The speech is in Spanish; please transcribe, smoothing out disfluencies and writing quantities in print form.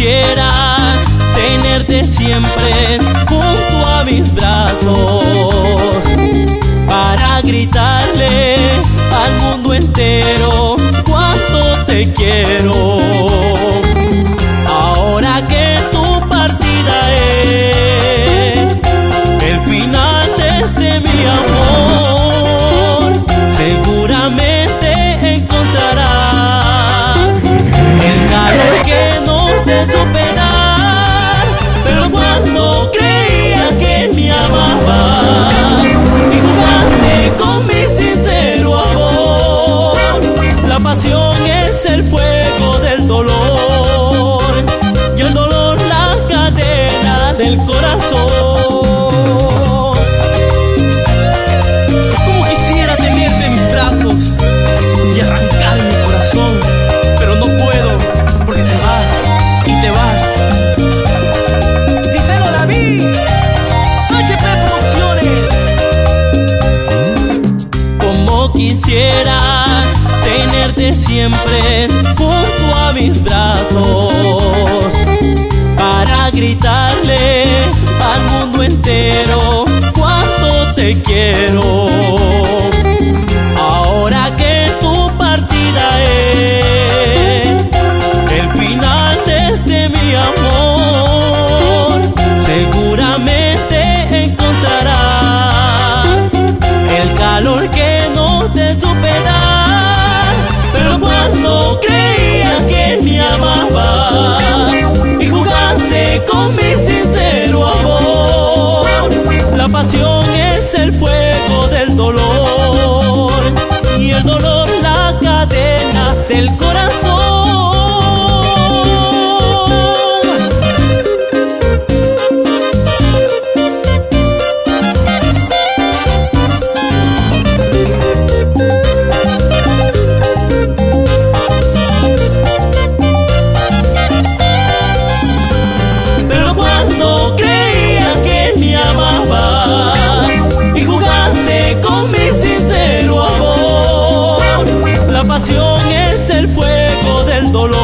quisiera tenerte siempre junto a mis brazos, para gritarle al mundo entero cuánto te quiero. Ahora que tu partida es el final de este mi amor, seguramente encontrarás el calor que no te superará. Cuando creía que me amabas y jugaste con mi sincero amor, la pasión es el fuego del dolor y el dolor la cadena del corazón. Como quisiera tenerte en mis brazos y arrancar mi corazón, pero no puedo porque te vas y te vas. Quisiera tenerte siempre junto a mis brazos, para gritarle al mundo entero cuánto te quiero. Ahora que tu partida es el final de este mi amor, seguramente encontrarás el calor que de tu pedal, pero cuando creía que me amabas y jugaste con mi sincero amor, la pasión es el fuego del dolor y el dolor la cadena del corazón. Dolor.